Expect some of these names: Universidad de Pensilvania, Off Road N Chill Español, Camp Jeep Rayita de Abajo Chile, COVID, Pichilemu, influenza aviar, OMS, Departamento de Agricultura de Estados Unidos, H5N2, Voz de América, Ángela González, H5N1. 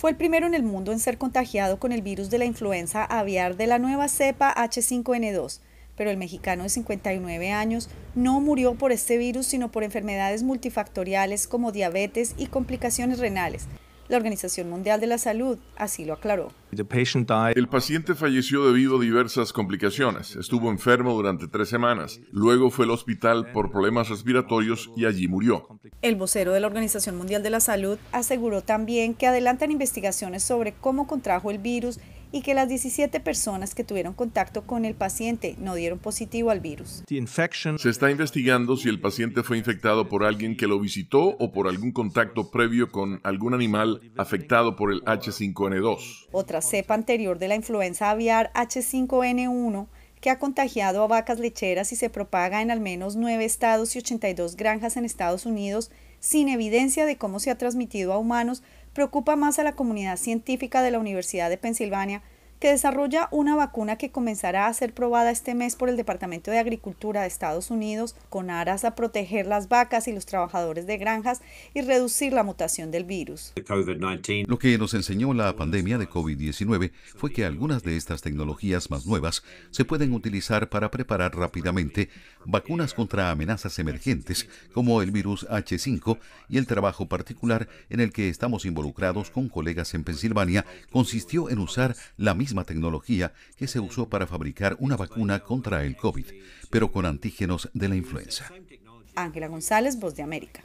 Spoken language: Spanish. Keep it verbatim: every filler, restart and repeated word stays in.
Fue el primero en el mundo en ser contagiado con el virus de la influenza aviar de la nueva cepa H cinco N dos, pero el mexicano de cincuenta y nueve años no murió por este virus, sino por enfermedades multifactoriales como diabetes y complicaciones renales. La Organización Mundial de la Salud así lo aclaró. El paciente falleció debido a diversas complicaciones. Estuvo enfermo durante tres semanas. Luego fue al hospital por problemas respiratorios y allí murió. El vocero de la Organización Mundial de la Salud aseguró también que adelantan investigaciones sobre cómo contrajo el virus y que las diecisiete personas que tuvieron contacto con el paciente no dieron positivo al virus. Se está investigando si el paciente fue infectado por alguien que lo visitó o por algún contacto previo con algún animal afectado por el H cinco N dos. Otra cepa anterior de la influenza aviar H cinco N uno, que ha contagiado a vacas lecheras y se propaga en al menos nueve estados y ochenta y dos granjas en Estados Unidos, sin evidencia de cómo se ha transmitido a humanos, preocupa más a la comunidad científica de la Universidad de Pensilvania, que desarrolla una vacuna que comenzará a ser probada este mes por el Departamento de Agricultura de Estados Unidos con aras a proteger las vacas y los trabajadores de granjas y reducir la mutación del virus. Lo que nos enseñó la pandemia de COVID diecinueve fue que algunas de estas tecnologías más nuevas se pueden utilizar para preparar rápidamente vacunas contra amenazas emergentes como el virus H cinco y el trabajo particular en el que estamos involucrados con colegas en Pensilvania consistió en usar la misma misma tecnología que se usó para fabricar una vacuna contra el COVID, pero con antígenos de la influenza. Ángela González, Voz de América.